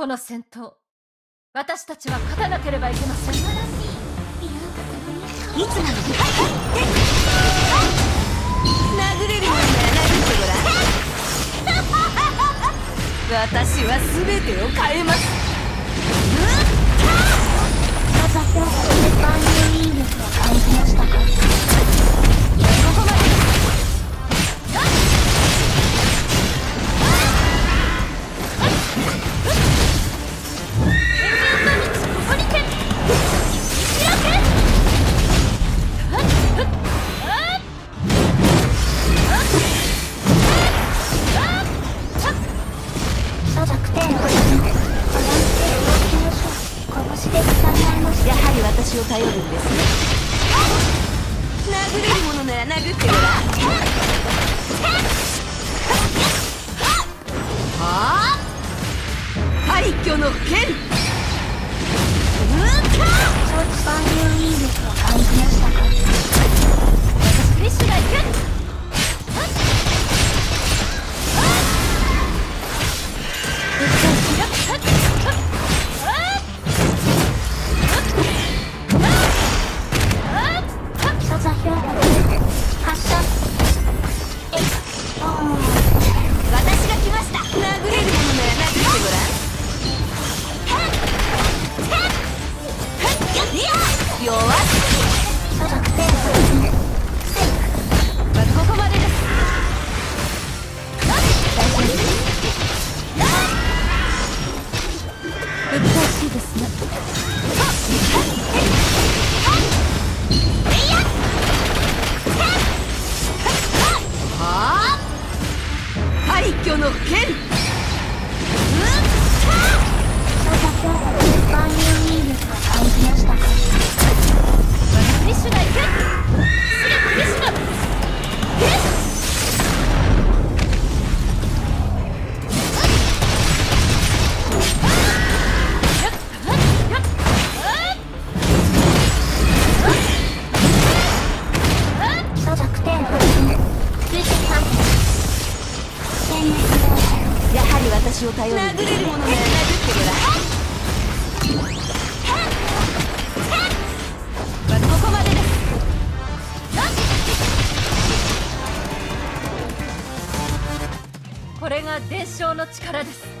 この戦闘、私たちは勝たなければいけません。いつなのに殴れるようには殴ってごらん。私は全てを変えます。私はスーパーニューリーグを感じましたか。ここまで。やはり私を頼るんですね。殴れるものなら殴ってごらん。はあ、廃墟の剣。スパンニューウィールスを感じましたか。フィッシュが行く。これが伝承の力です。